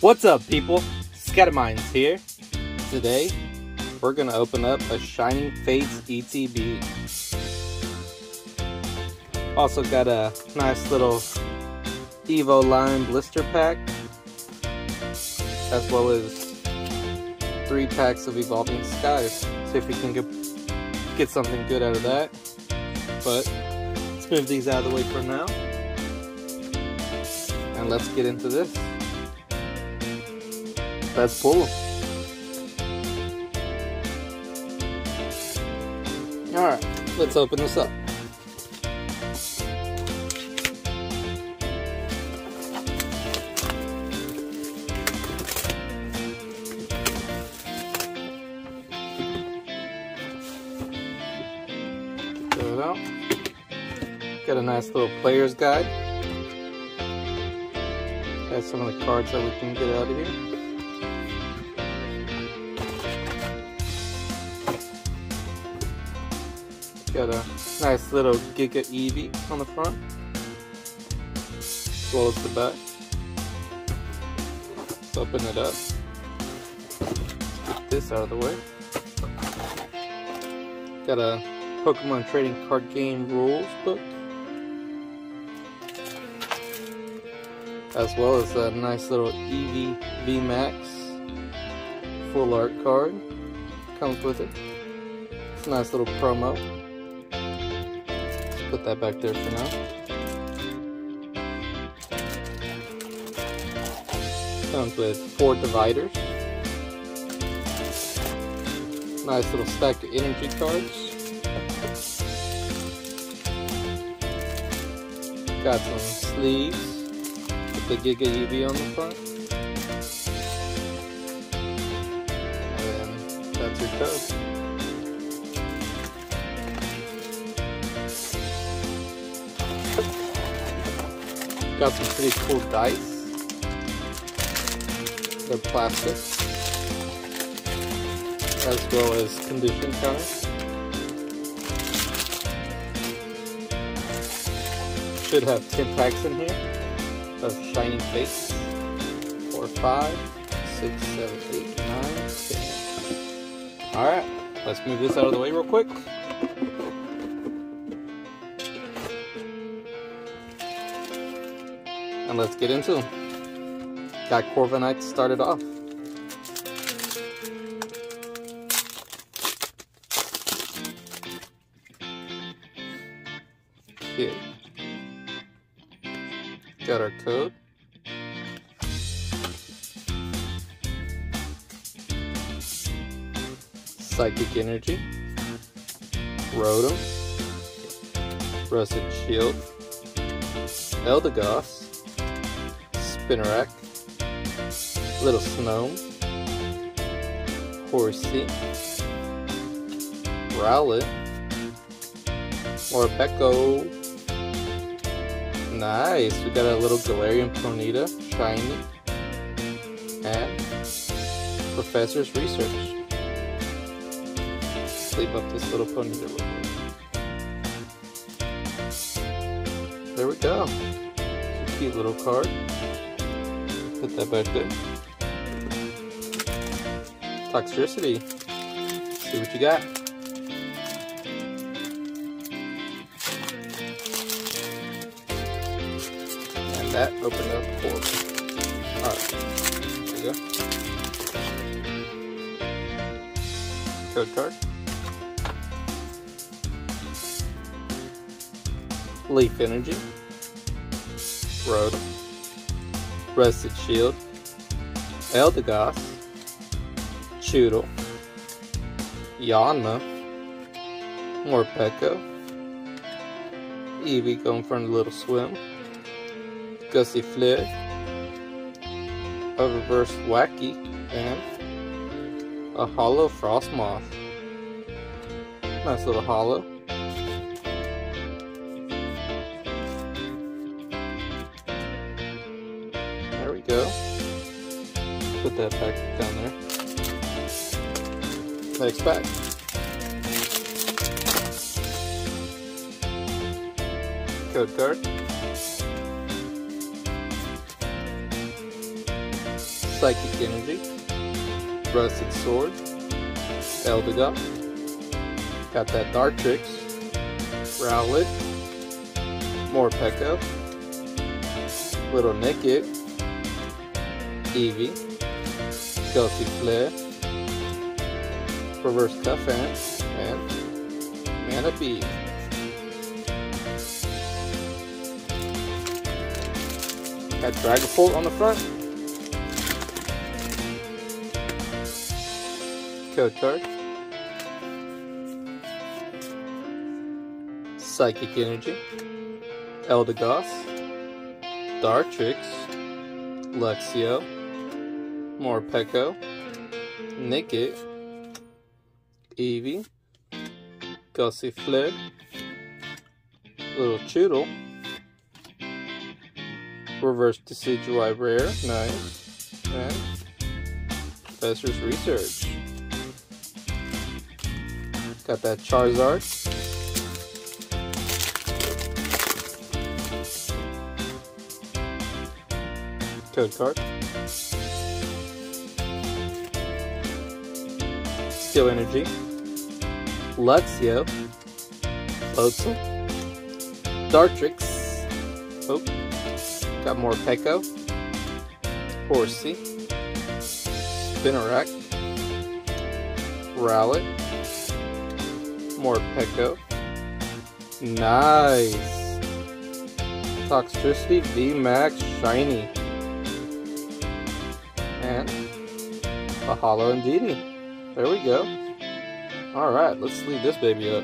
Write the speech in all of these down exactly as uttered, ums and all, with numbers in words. What's up, people? SkattaMindz here. Today, we're going to open up a Shining Fates E T B. Also got a nice little Evo line blister pack, as well as three packs of Evolving Skies. See if we can get, get something good out of that. But let's move these out of the way for now, and let's get into this. Let's pull them. Alright, let's open this up. Throw it out. Got a nice little player's guide. Got some of the cards that we can get out of here. Got a nice little Giga Eevee on the front, as well as the back. Let's open it up. Let's get this out of the way. Got a Pokemon trading card game rules book, as well as a nice little Eevee V Max full art card. Comes with it. It's a nice little promo. Put that back there for now. Comes with four dividers. Nice little stack of energy cards. Got some sleeves with the Giga Eevee on the front. And that's your code. Got some pretty cool dice. They're plastic, as well as condition counters. Should have ten packs in here of Shining Fates. Four, five, six, seven, eight, nine, ten. All right, let's move this out of the way real quick. And let's get into them. Got Corviknight started off. Here. Got our code. Psychic Energy. Rotom. Rusted Shield. Eldegoss. Spinarak, Little Snow, Horsea, Rowlet, Morpeko. Nice, we got a little Galarian Ponyta, shiny, and Professor's Research. Sleep up this little Ponyta real quick. There we go. It's a cute little card. Put that back there. Toxtricity. See what you got. And that opened up for me. Alright. There you go. Code card. Leaf Energy. Road. Rusted Shield, Eldegoss, Chewtle, Yanma, Morpeko, Eevee going for a little swim, Gossifleur, a reverse Wacky, and a hollow Frosmoth. Nice little hollow. Put that back down there. Next pack. Code card. Psychic Energy, Rusted Sword, Eldegoss, got that Dartrix, Rowlet, Morpeko, Little Nickit, Eevee, Gossifleur, Reverse Cuffant, and Manaphy. Got Dragapult on the front, Kotar, Psychic Energy, Eldegoss, Dartrix, Luxio, Morpeko, Nickit, Eevee, Gossifleur, Little Chewtle, Reverse Decidueye Rare, nice, and Professor's Research. Got that Charizard, Code Card, Steel Energy, Luxio, Loadsome, Dartrix, oh, got Morpeko, Horsea, Spinarak, Rowlet, Morpeko, nice, Toxtricity V Max Shiny, and a Holo Indeedee. There we go. Alright, let's leave this baby up.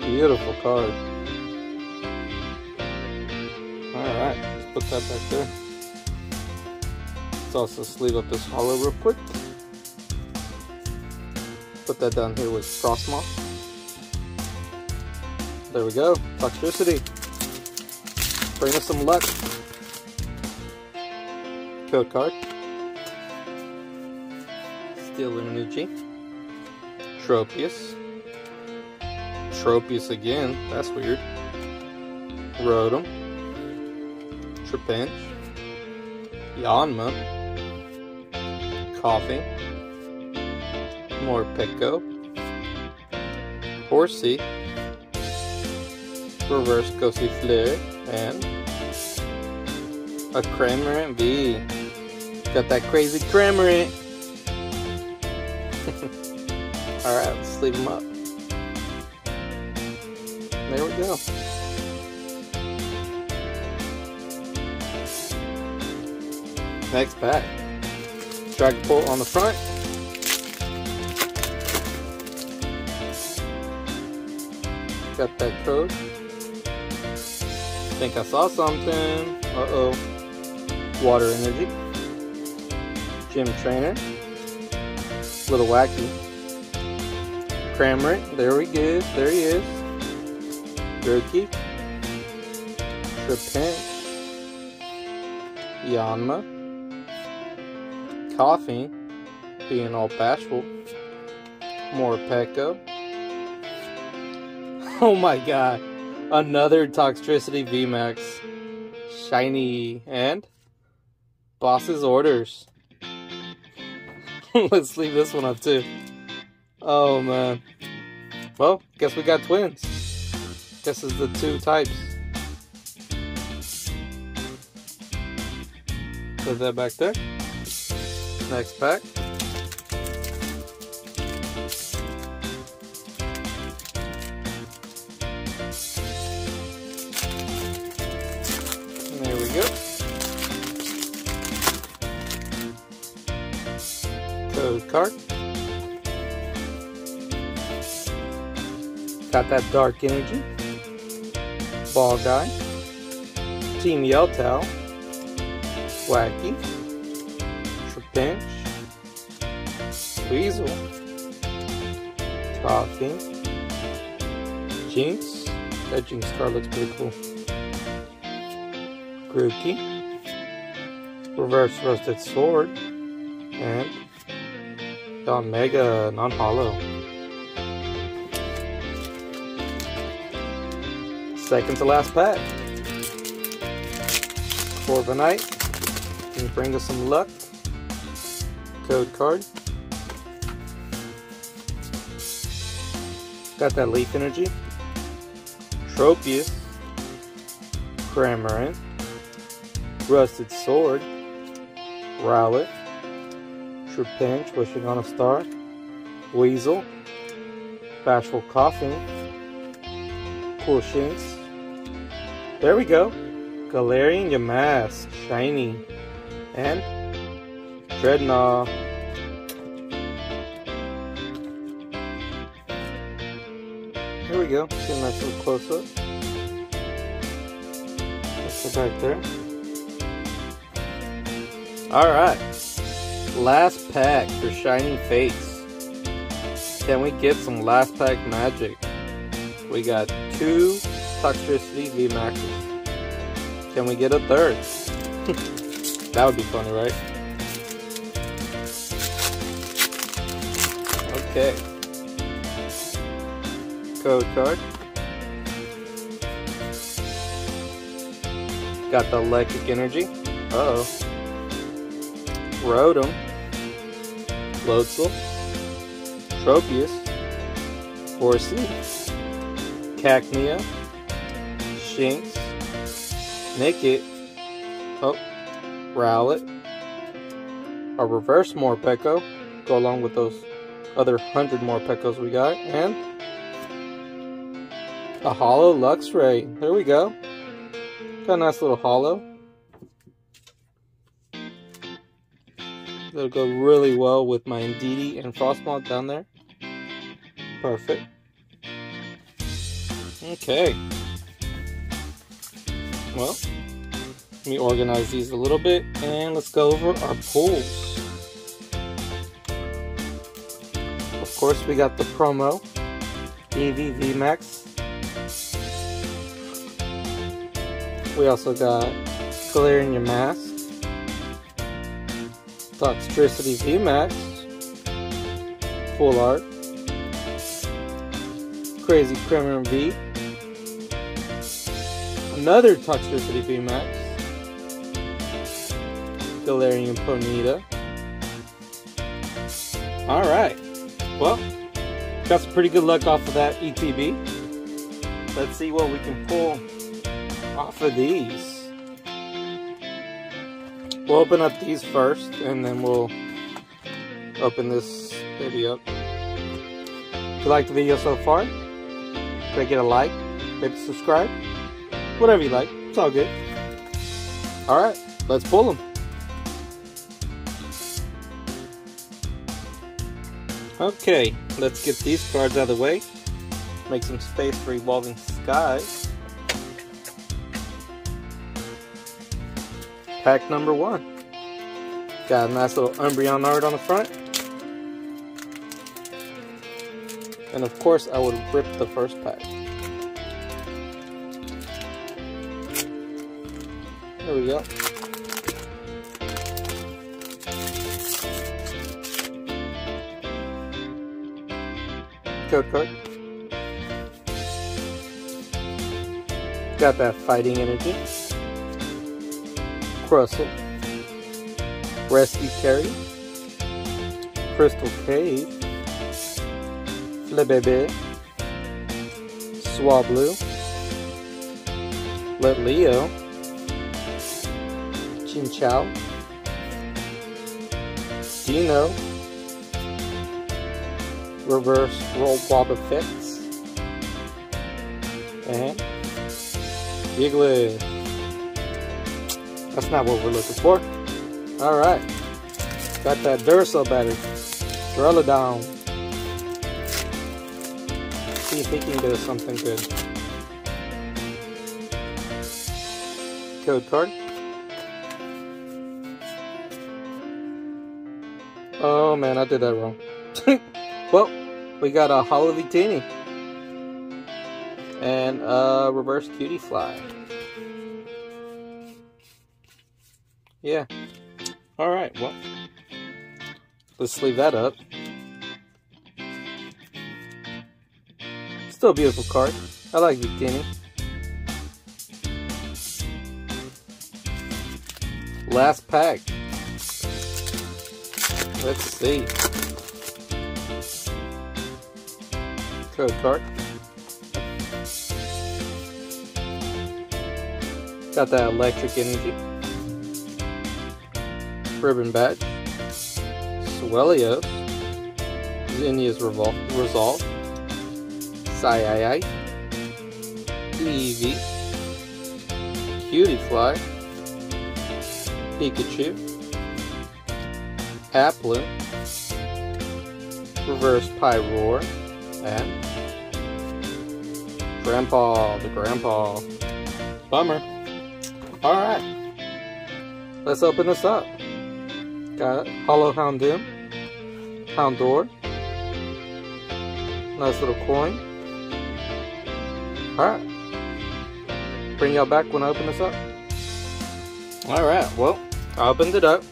Beautiful card. Alright, let's put that back there. Let's also sleeve up this holo real quick. Put that down here with Frosmoth. There we go. Toxtricity. Bring us some luck. Code Card. Steel Energy. Tropius. Tropius again. That's weird. Rotom. Trapinch. Yanma. Coughing. Morpeko. Horsea. Reverse Gossifleur. And a Cramorant V. Got that crazy Cramorant. Alright, let's sleeve them up. There we go. Next pack. Dragapult on the front. Got that code. Think I saw something. Uh-oh. Water Energy. Gym Trainer. Little Wacky. Cramorant. There he is. There he is. Grookey. Trapinch. Yanma. Coughing. Being all bashful. Morpeko. Oh my god. Another Toxtricity V Max. Shiny. And Boss's Orders. Let's leave this one up too. Oh man. Well, guess we got twins. This is the two types. Put that back there. Next pack. There we go. Code Card. Got that Dark Energy. Ball Guy, Team Yeltal, Wacky, Trapinch, Weasel, Coughing, Jinx, that Jinx card looks pretty cool, Grookey, Reverse Rusted Sword, and Don Mega non-hollow. Second to last pack. Corviknight. Can you bring us some luck? Code card. Got that leaf energy. Tropius. Cramorant. Rusted Sword. Rowlet. Trapinch, Wishing on a Star. Weasel. Bashful Coughing. Cool Shinx. There we go. Galarian POnyta. Shiny. And Dreadnought. Here we go. Get a nice little close up. That's the back there. Alright. Last pack for Shining Fates. Can we get some last pack magic? We got two Toxtricity V Maxes. Can we get a third? That would be funny, right? Okay. Code card. Got the electric energy. Uh-oh. Rotom. Loadsel. Tropius. Horsea. Cacnea. Shinx. Nickit. Oh. Rowlet. A reverse Morpeko. Go along with those other hundred Morpekos we got. And a holo Luxray. Here we go. Got a nice little holo. That'll go really well with my Indeedee and Frosmoth down there. Perfect. Okay. Well, let me organize these a little bit and let's go over our pulls. Of course, we got the promo Eevee V MAX. We also got Galarian POnyta. Toxtricity V Max, Full Art, Crazy Cramorant V, another Toxtricity V Max, Galarian Ponyta. Alright, well, got some pretty good luck off of that E T B. Let's see what we can pull off of these. We'll open up these first, and then we'll open this baby up. If you liked the video so far, click it a like, click subscribe, whatever you like, it's all good. Alright, let's pull them. Okay, let's get these cards out of the way. Make some space for Evolving Skies. Pack number one. Got a nice little Umbreon art on the front. And of course, I would rip the first pack. There we go. Code card. Got that fighting energy. Crustle, Rescue Carry, Crystal Cave, Le Bebe, Swablu, Let Leo, Chinchou, Dino, Reverse Roll Bob Effects, and Diglett. That's not what we're looking for. Alright. Got that Duracell battery. Drill it down. See if he can do something good. Code card. Oh man, I did that wrong. Well, we got a Holo Victini. And a reverse Cutie Fly. Yeah. Alright, well, let's leave that up. Still a beautiful card. I like Victini. Last pack. Let's see. Code card. Got that electric energy. Ribbon Badge. Swellios. Zinnia's Revolve. Resolve. Psy-I-I. Eevee. Cutie Fly. Pikachu. Applin. Reverse Pyroar. And Grandpa, the Grandpa. Bummer. Alright. Let's open this up. Got Holo Houndoom. Houndour. Nice little coin. Alright. Bring y'all back when I open this up. Alright, well, I opened it up.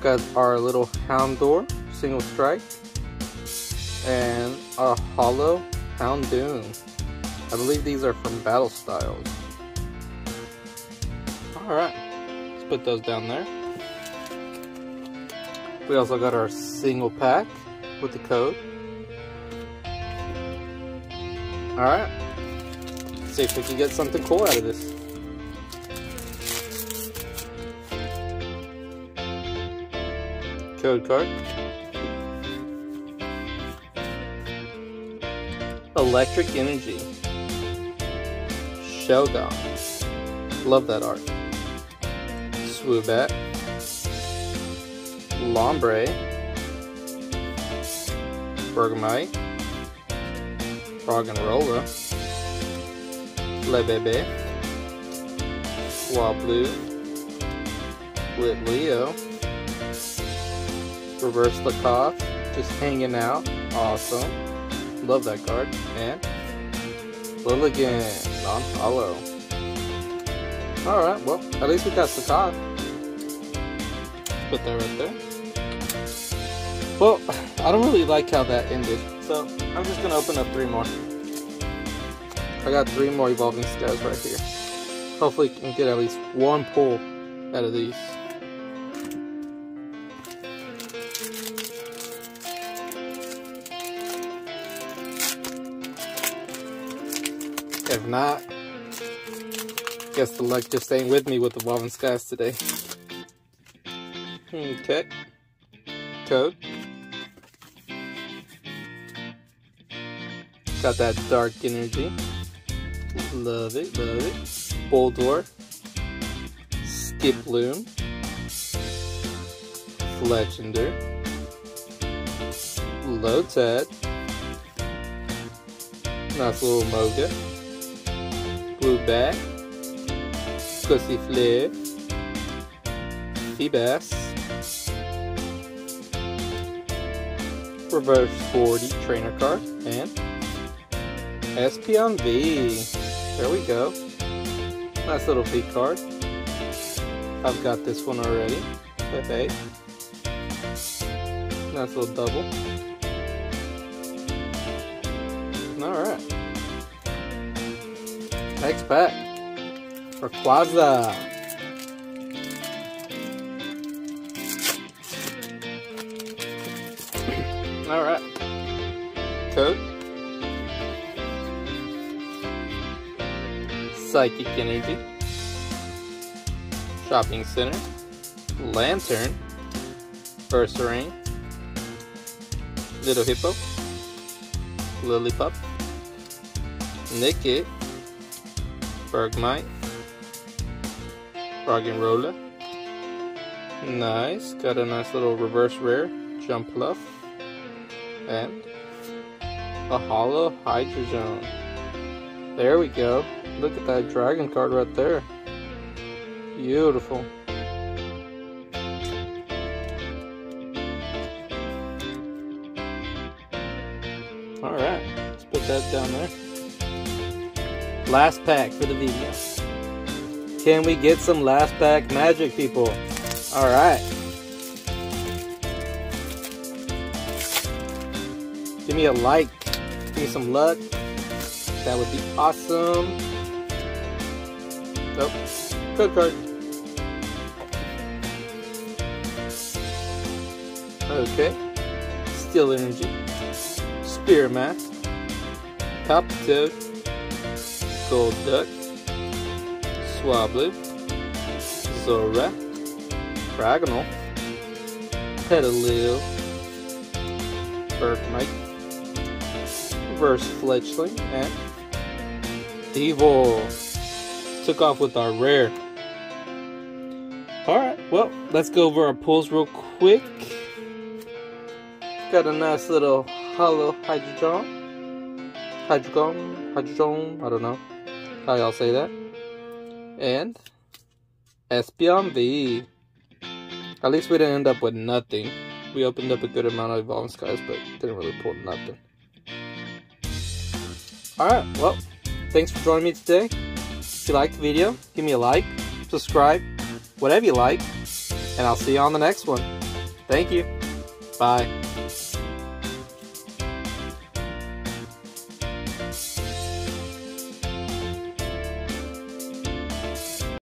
Got our little Houndour, single strike. And our Holo Houndoom. I believe these are from Battle Styles. Alright, let's put those down there. We also got our single pack with the code. Alright, let's see if we can get something cool out of this. Code card. Electric Energy. Shelgon. Love that art. Swoobat. Lombre. Bergmite. Frog'n'Rolla. Le Bebe. Swablu. Leo. Reverse Lakoff. Just hanging out. Awesome. Love that card. And Lilligan. Non-hollow. Alright, well, at least we got Lakoff. Put that right there. Well, I don't really like how that ended, so I'm just gonna open up three more. I got three more Evolving Skies right here. Hopefully I can get at least one pull out of these. If not, guess the luck just ain't with me with Evolving Skies today. Okay. Code. Got that dark energy. Love it, love it. Boldor. Skiploom. Fletchender. Lotad. Nice little Moga. Blueback. Gossifleur. Feebas. Reverse forty trainer card and Espeon V. There we go. Nice little V card. I've got this one already. With eight. Nice little double. Alright. Next pack. For Quaza. Alright. Code. Psychic Energy. Shopping Center. Lantern. Versaring. Little Hippo. Lillipup. Nickit. Bergmite. Frog'n'Rolla. Nice. Got a nice little reverse rare. Jumpluff. And a Holo Hydrazone. There we go. Look at that dragon card right there. Beautiful. Alright, let's put that down there. Last pack for the video. Can we get some last pack magic, people? Alright. Give me a like. Give me some luck. That would be awesome. Oh, code card. Okay. Steel Energy. Spearman. Paptoad. Golduck. Swablu. Zora. Fragonal. Petalil. Bergmite. Reverse Fledgling. And Deevil. Took off with our rare. Alright, well, let's go over our pulls real quick. Got a nice little hollow Hydreigon. Hydreigon, Hydreigon, I don't know how y'all say that. And Espeon V. At least we didn't end up with nothing. We opened up a good amount of Evolving Skies, but didn't really pull nothing. Alright, well, thanks for joining me today. If you liked the video, give me a like, subscribe, whatever you like, and I'll see you on the next one. Thank you. Bye.